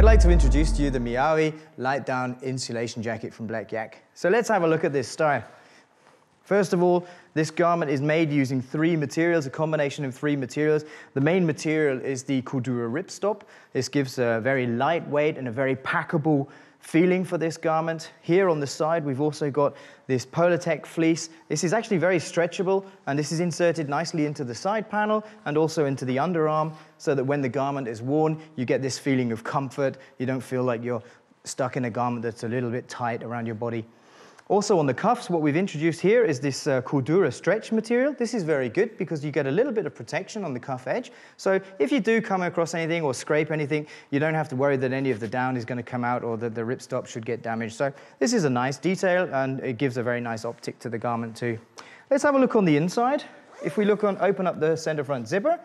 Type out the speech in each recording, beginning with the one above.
I'd like to introduce to you the Miyawi Light Down Insulation Jacket from Black Yak. So let's have a look at this style. First of all, this garment is made using three materials, a combination of three materials. The main material is the Cordura Ripstop. This gives a very lightweight and a very packable feeling for this garment. Here on the side, we've also got this Polartec fleece. This is actually very stretchable, and this is inserted nicely into the side panel and also into the underarm, so that when the garment is worn, you get this feeling of comfort. You don't feel like you're stuck in a garment that's a little bit tight around your body. Also on the cuffs, what we've introduced here is this Cordura stretch material. This is very good because you get a little bit of protection on the cuff edge. So if you do come across anything or scrape anything, you don't have to worry that any of the down is going to come out or that the ripstop should get damaged. So this is a nice detail and it gives a very nice optic to the garment too. Let's have a look on the inside. If we look on, open up the center front zipper,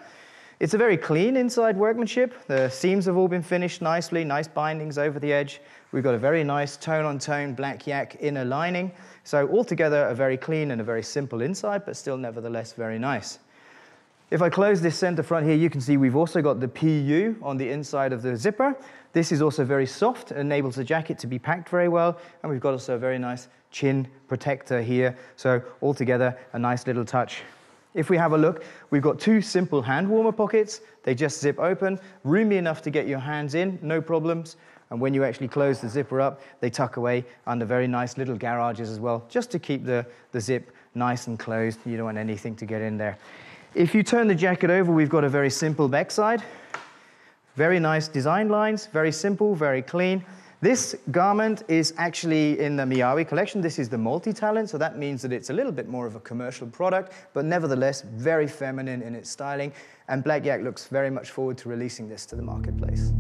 it's a very clean inside workmanship. The seams have all been finished nicely, nice bindings over the edge. We've got a very nice tone-on-tone Black Yak inner lining. So altogether, a very clean and a very simple inside, but still nevertheless very nice. If I close this center front here, you can see we've also got the PU on the inside of the zipper. This is also very soft, enables the jacket to be packed very well. And we've got also a very nice chin protector here. So altogether, a nice little touch. If we have a look, we've got two simple hand warmer pockets. They just zip open, roomy enough to get your hands in, no problems. And when you actually close the zipper up, they tuck away under very nice little garages as well, just to keep the zip nice and closed. You don't want anything to get in there. If you turn the jacket over, we've got a very simple backside. Very nice design lines, very simple, very clean. This garment is actually in the Miyawi collection. This is the multi-talent, so that means that it's a little bit more of a commercial product, but nevertheless, very feminine in its styling. And Black Yak looks very much forward to releasing this to the marketplace.